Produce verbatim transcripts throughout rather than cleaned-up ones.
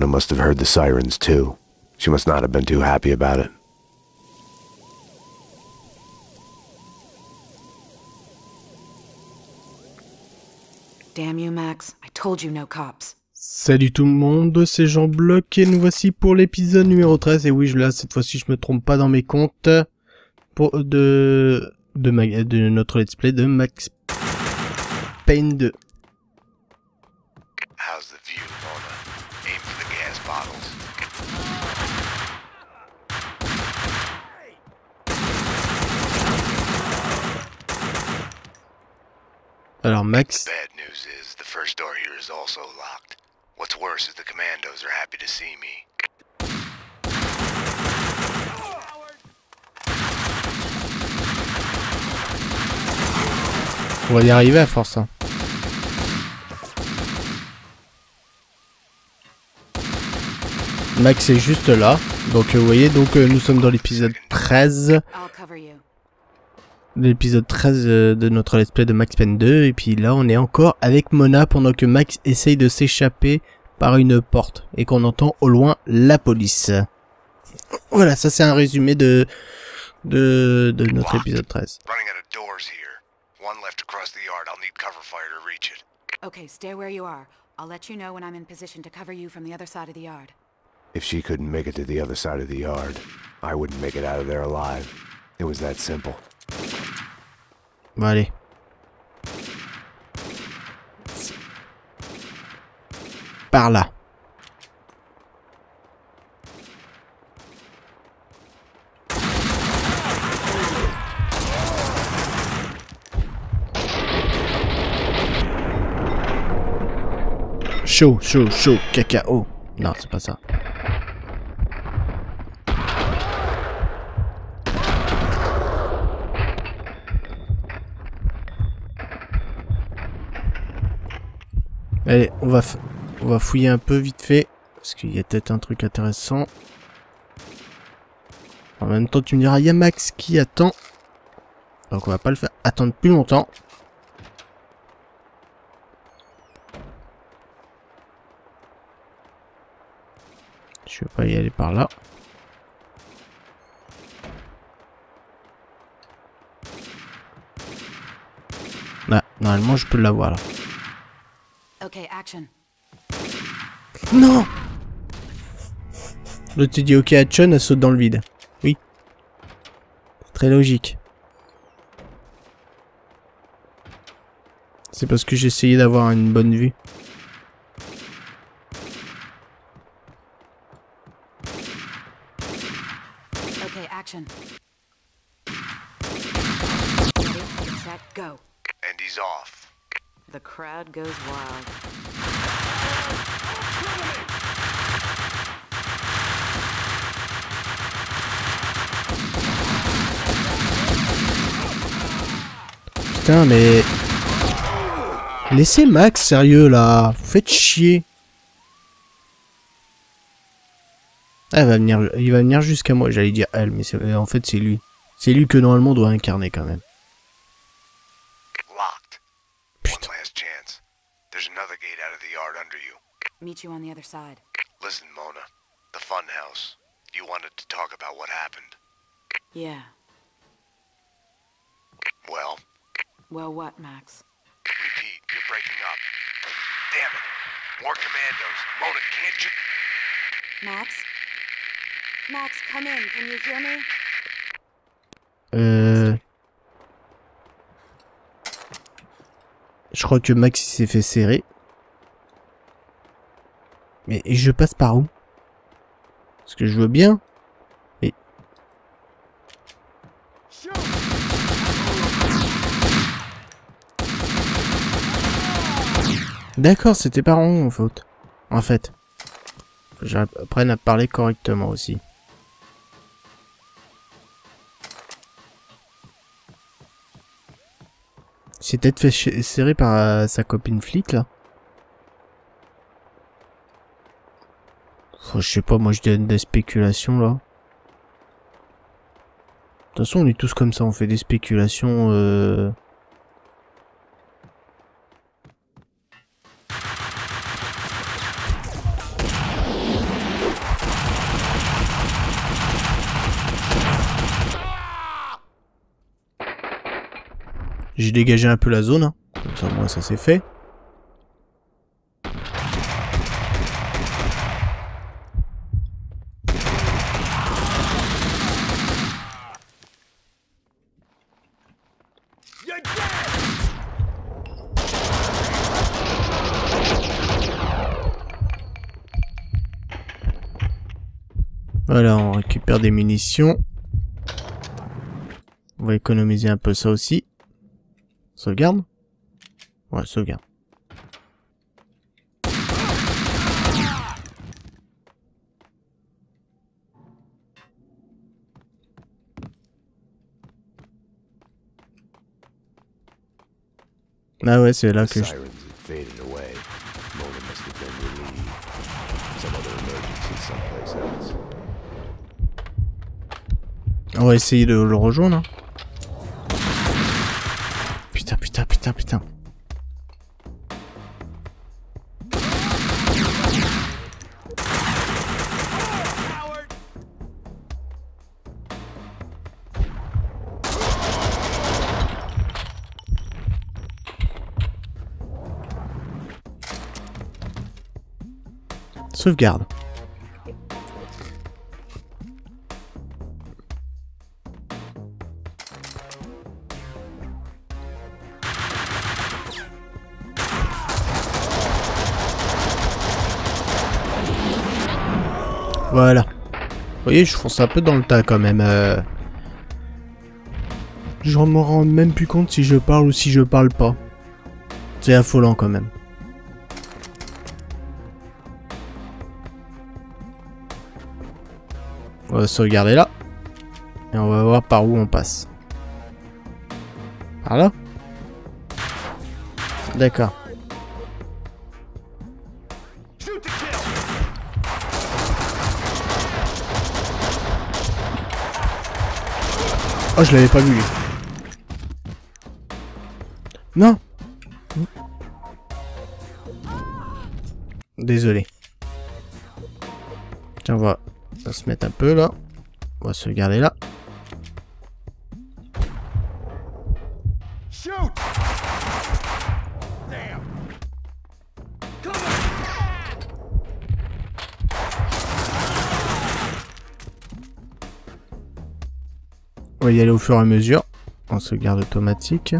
Mona must have heard the sirens too. She must not have been too happy about it. Damn you, Max. I told you no cops. Salut tout le monde, c'est Jean Block et nous voici pour l'épisode numéro treize. Et oui, je là cette fois-ci, je me trompe pas dans mes comptes pour de de, ma, de notre let's play de Max Payne deux. How's the view, Mona? Aim for the gas bottles. Alors Max. The bad news is the first door here is also locked. What's worse is the commandos are happy to see me. On va y arriver à force. Hein. Max est juste là. Donc euh, vous voyez, donc euh, nous sommes dans l'épisode treize. L'épisode treize euh, de notre let's play de Max Payne deux. Et puis là, on est encore avec Mona pendant que Max essaye de s'échapper par une porte. Et qu'on entend au loin la police. Voilà, ça c'est un résumé de, de, de notre épisode treize. One left across the yard. I'll need cover fire to reach it. Okay, stay where you are. I'll let you know when I'm in position to cover you from the other side of the yard. If she couldn't make it to the other side of the yard, I wouldn't make it out of there alive. It was that simple. Bon, allez. Par là. Chaud, chaud, chaud, cacao. Non, c'est pas ça. Allez, on va, on va fouiller un peu vite fait. Parce qu'il y a peut-être un truc intéressant. En même temps, tu me diras, il y a Max qui attend. Donc on va pas le faire attendre plus longtemps. Je vais pas y aller par là. Là, normalement je peux l'avoir là. Okay, action. Non. Là tu dis ok action, elle saute dans le vide. Oui. C'est très logique. C'est parce que j'ai essayé d'avoir une bonne vue. Putain mais... Laissez Max sérieux là, vous faites chier. Elle va venir, il va venir jusqu'à moi, j'allais dire elle, mais en fait c'est lui. C'est lui que normalement on doit incarner quand même. Meet you on the other side. Listen, Mona, the fun house. You wanted to talk about what happened. Yeah. Well. Well what, Max? Repeat, you're breaking up. Damn it. More commandos. Mona, can't you... Max? Max, come in. Can you hear me? Euh... Je crois que Max s'est fait serrer. Mais je passe par où? Parce que je veux bien. Mais... D'accord, c'était par où en fait. En fait. J'apprenne à parler correctement aussi. C'est peut-être fait serrer par euh, sa copine flic là. Je sais pas, moi je donne des spéculations là. De toute façon on est tous comme ça, on fait des spéculations euh... J'ai dégagé un peu la zone, hein. Comme ça au moins ça c'est fait. Voilà, on récupère des munitions. On va économiser un peu ça aussi. Sauvegarde? Ouais, sauvegarde. Ah ouais, c'est là que je... On va essayer de le rejoindre. Hein. Putain, putain, putain, putain. Sauvegarde. Voilà. Vous voyez, je fonce un peu dans le tas quand même. Euh... Je ne me rends même plus compte si je parle ou si je parle pas. C'est affolant quand même. On va se regarder là. Et on va voir par où on passe. Par là? D'accord. Oh, je l'avais pas vu. Non. Désolé. Tiens, on va, on va se mettre un peu là. On va se garder là. On va y aller au fur et à mesure. On se garde automatique.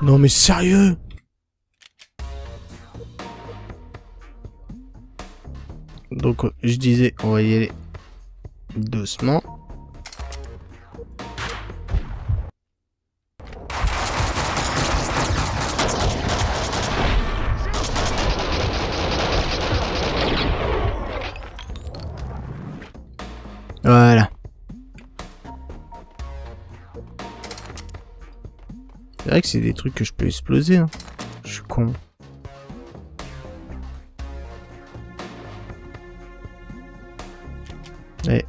Non mais sérieux? Donc je disais, on va y aller doucement. Voilà. C'est vrai que c'est des trucs que je peux exploser. Hein. Je suis con. Allez.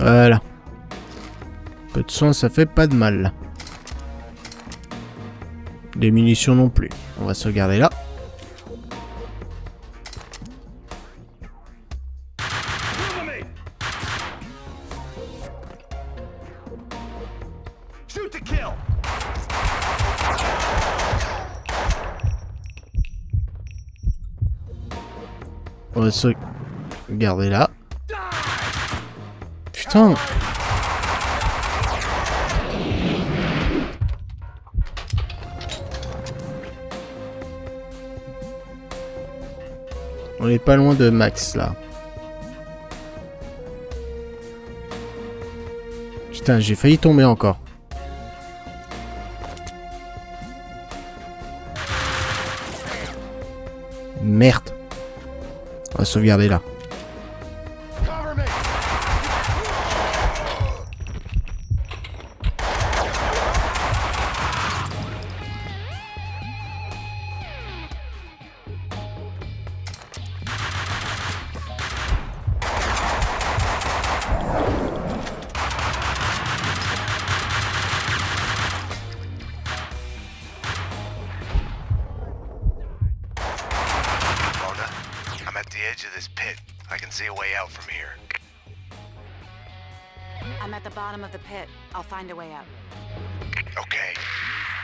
Voilà. Peu de sang, ça fait pas de mal. Des munitions non plus. On va se regarder là. On va se regarder là. Putain. On est pas loin de Max là. Putain, j'ai failli tomber encore. Merde. On va sauvegarder là. edge of this pit. I can see a way out from here. I'm at the bottom of the pit. I'll find a way up. Okay.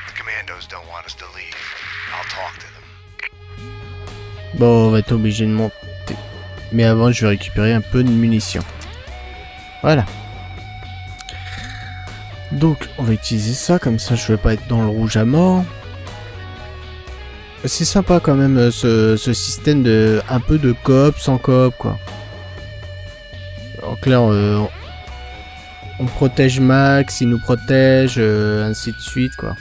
The commandos don't want us to leave. I'll talk to them. Bon, on va être obligé de monter. Mais avant, je vais récupérer un peu de munitions. Voilà. Donc, on va utiliser ça. Comme ça, je vais pas être dans le rouge à mort. C'est sympa quand même ce, ce système de un peu de coop sans coop quoi. Donc là on, on protège Max, il nous protège, euh, ainsi de suite quoi.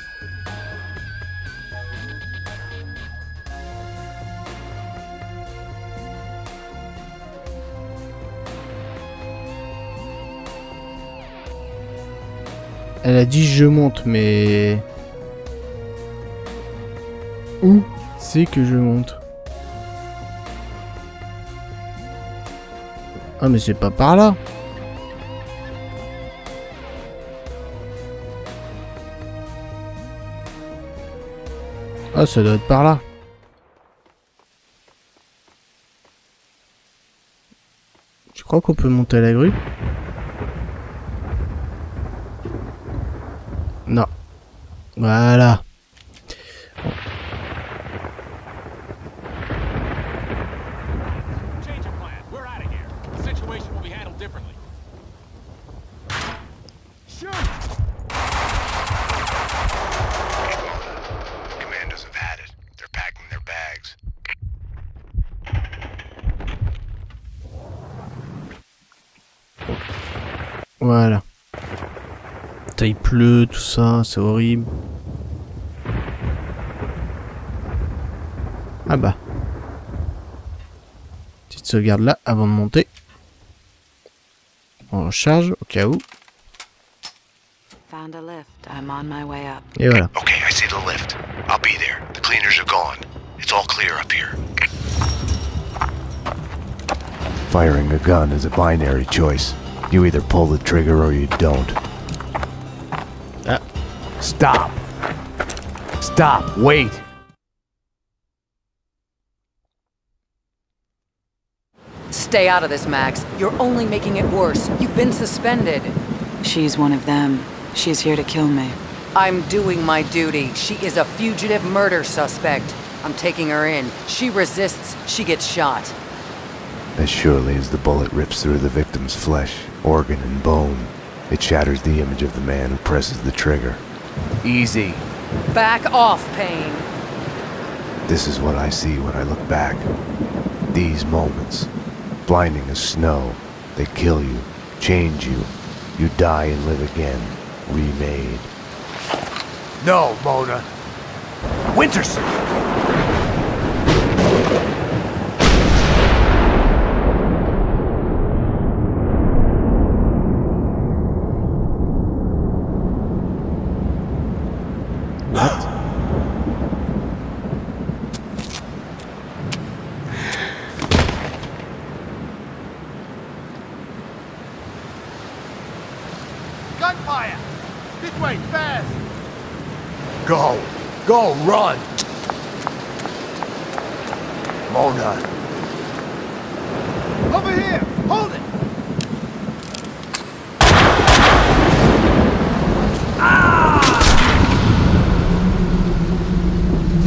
Elle a dit je monte mais où c'est que je monte? Ah mais c'est pas par là. Ah ça doit être par là. Tu crois qu'on peut monter à la grue? Non. Voilà. Voilà. Putain, il pleut, tout ça, c'est horrible. Ah bah. Petite sauvegarde là, avant de monter. On recharge, au cas où. Et voilà. Firing a gun is a binary choice. You either pull the trigger or you don't. Ah. Stop. Stop. Wait. Stay out of this, Max. You're only making it worse. You've been suspended. She's one of them. She's here to kill me. I'm doing my duty. She is a fugitive murder suspect. I'm taking her in. She resists, she gets shot. As surely as the bullet rips through the victim's flesh, organ and bone, it shatters the image of the man who presses the trigger. Easy. Back off, Payne. This is what I see when I look back. These moments, blinding as snow, they kill you, change you, you die and live again, remade. No, Mona. Winterson! Gunfire! This way, fast! Go! Go, run! Mona! Over here! Hold it! Ah!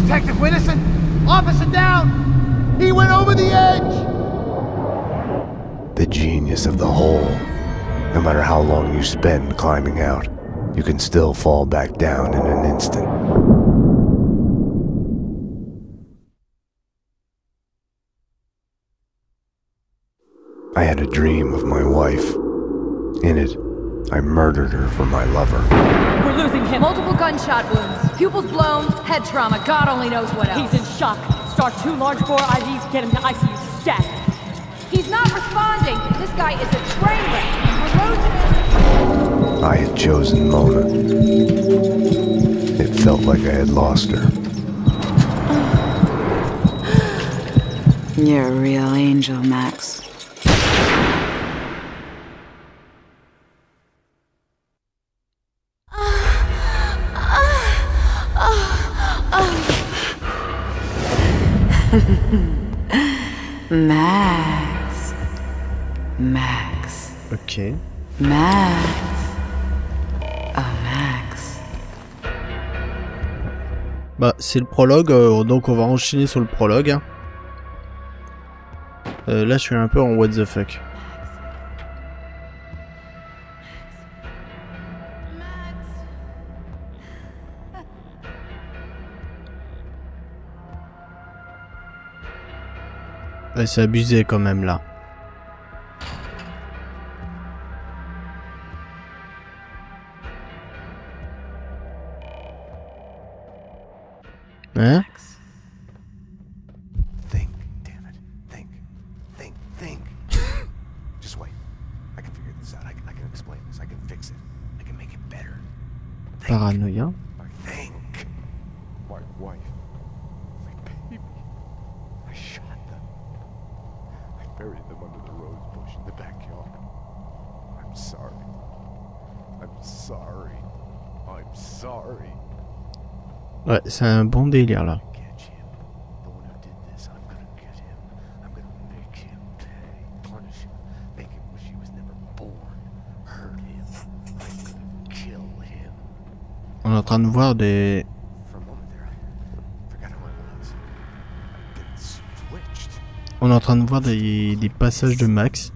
Detective Winterson! Officer down! He went over the edge! The genius of the whole. No matter how long you spend climbing out, you can still fall back down in an instant. I had a dream of my wife. In it, I murdered her for my lover. We're losing him. Multiple gunshot wounds. Pupils blown, head trauma. God only knows what else. He's in shock. Start two large bore I Vs, get him to I C U stat. He's not responding. This guy is a train wreck. I had chosen Mona. It felt like I had lost her. You're a real angel, Max. Max. Max. Ok. Max. Oh, Max. Bah, c'est le prologue, euh, donc on va enchaîner sur le prologue. Euh, là, je suis un peu en what the fuck. Ouais, c'est abusé quand même là. Hein? Paranoïa. Ouais, c'est un bon délire là. On est en train de voir des... On est en train de voir des, des passages de Max.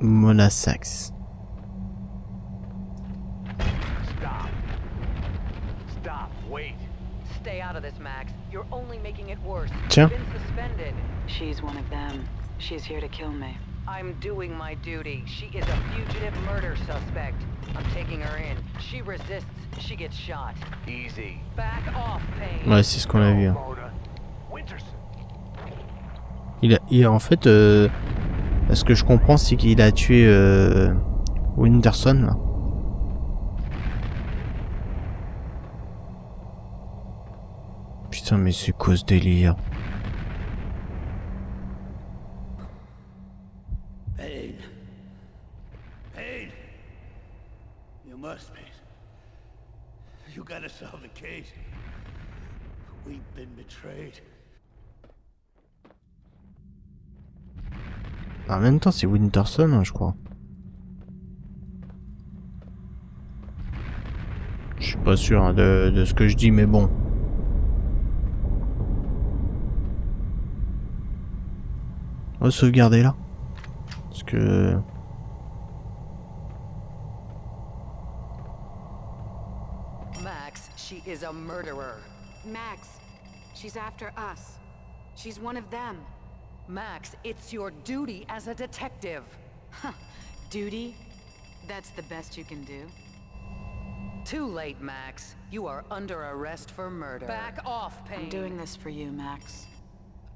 Mona Sachs. Stop. Stop. Wait. Stay out of this, Max. You're only making it worse. Tiens. Been suspended. She's one of them. She's here to kill me. I'm doing my duty. She is a fugitive murder suspect. I'm taking her in. She resists. She gets shot. Easy. Back off, Payne. Ouais, c'est ce qu'on a vu. Hein. Il a, il a en fait. Euh... Ce que je comprends, c'est qu'il a tué euh, Winterson. Là. Putain, mais c'est quoi ce délire? Payne. Payne. You must, Payne. You gotta solve the case. We've been betrayed. En même temps, c'est Winterson, hein, je crois. Je suis pas sûr hein, de, de ce que je dis, mais bon. On va sauvegarder là. Parce que... Max, she is a murderer. Max, she's after us. She's one of them. Max, it's your duty as a detective. Huh. Duty? That's the best you can do. Too late, Max. You are under arrest for murder. Back off, Payne. I'm doing this for you, Max.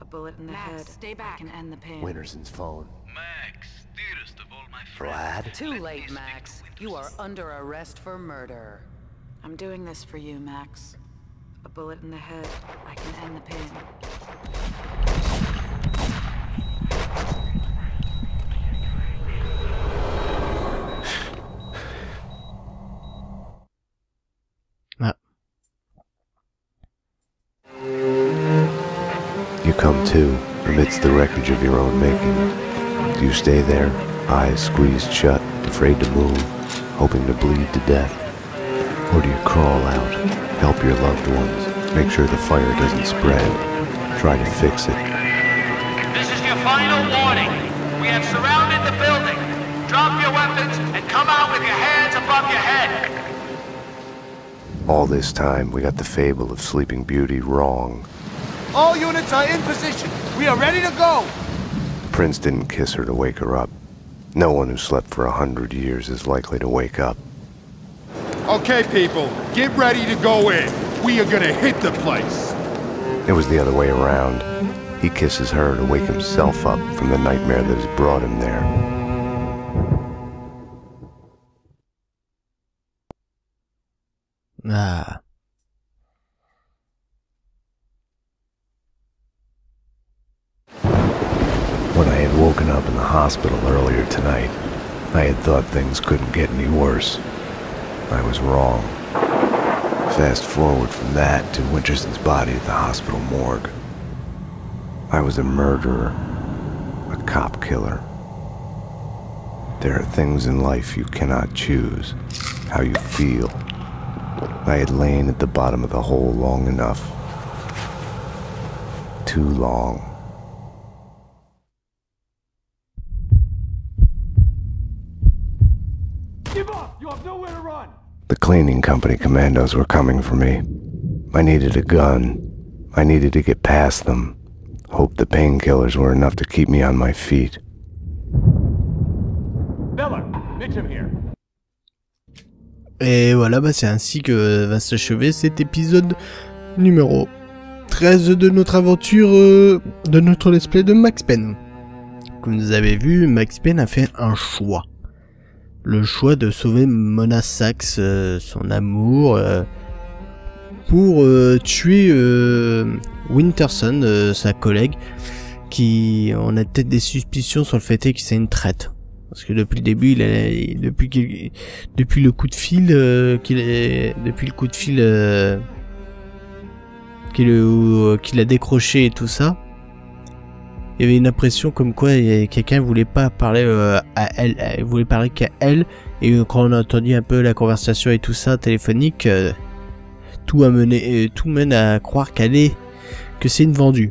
A bullet in the Max, head. Max, stay back. I can end the pain. Winterson's phone. Max, dearest of all my friends. Brad? Too late, Max. You are under arrest for murder. I'm doing this for you, Max. A bullet in the head. I can end the pain. Ah. You come to amidst the wreckage of your own making. You stay there, eyes squeezed shut, afraid to move, hoping to bleed to death. Or do you crawl out, help your loved ones, make sure the fire doesn't spread, try to fix it? Final warning. We have surrounded the building. Drop your weapons and come out with your hands above your head. All this time, we got the fable of Sleeping Beauty wrong. All units are in position. We are ready to go. Prince didn't kiss her to wake her up. No one who slept for a hundred years is likely to wake up. Okay, people, get ready to go in. We are gonna hit the place. It was the other way around. He kisses her to wake himself up from the nightmare that has brought him there. Ah. When I had woken up in the hospital earlier tonight, I had thought things couldn't get any worse. I was wrong. Fast forward from that to Winterson's body at the hospital morgue. I was a murderer, a cop killer. There are things in life you cannot choose, how you feel. I had lain at the bottom of the hole long enough. Too long. Give up! You have nowhere to run! The cleaning company commandos were coming for me. I needed a gun. I needed to get past them. Hoped the painkillers were enough to keep me on my feet. Miller, Mitchum here. Et voilà, bah c'est ainsi que va s'achever cet épisode numéro treize de notre aventure, euh, de notre let's play de Max Payne. Comme vous avez vu, Max Payne a fait un choix. Le choix de sauver Mona Sachs, euh, son amour, euh, pour euh, tuer euh, Winterson, euh, sa collègue, qui on a peut-être des suspicions sur le fait que c'est une traite. Parce que depuis le début, il a, il, depuis, il, depuis le coup de fil, euh, qu'il depuis le coup de fil euh, qu'il euh, qu'il a décroché et tout ça, il y avait une impression comme quoi quelqu'un voulait pas parler euh, à elle, elle voulait parler qu'à elle. Et quand on a entendu un peu la conversation et tout ça téléphonique, euh, tout a mené, euh, tout mène à croire qu'elle est, que c'est une vendue.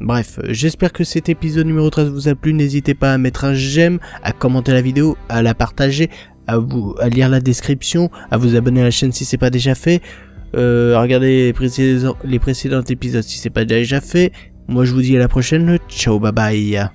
Bref, j'espère que cet épisode numéro treize vous a plu, n'hésitez pas à mettre un j'aime, à commenter la vidéo, à la partager, à, vous, à lire la description, à vous abonner à la chaîne si c'est pas déjà fait, euh, à regarder les précédents, les précédents épisodes si c'est pas déjà fait. Moi je vous dis à la prochaine, ciao, bye bye.